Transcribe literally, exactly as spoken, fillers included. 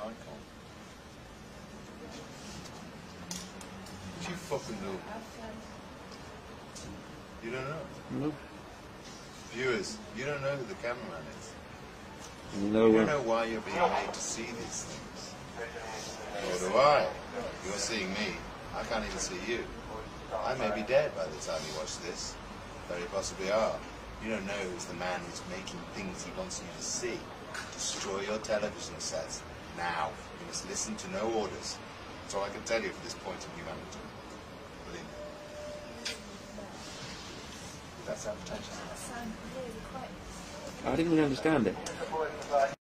icon. What you fucking know? You don't know? Nope. Viewers, you don't know who the cameraman is. No. You don't know why you're being made to see these things. Nor do I. You're seeing me. I can't even see you. I may be dead by the time you watch this. Very possibly are. You don't know who's the man who's making things he wants you to see. Destroy your television sets. Now. You must listen to no orders. That's all I can tell you at this point in humanity. Believe me. That's advertising. I didn't really understand it.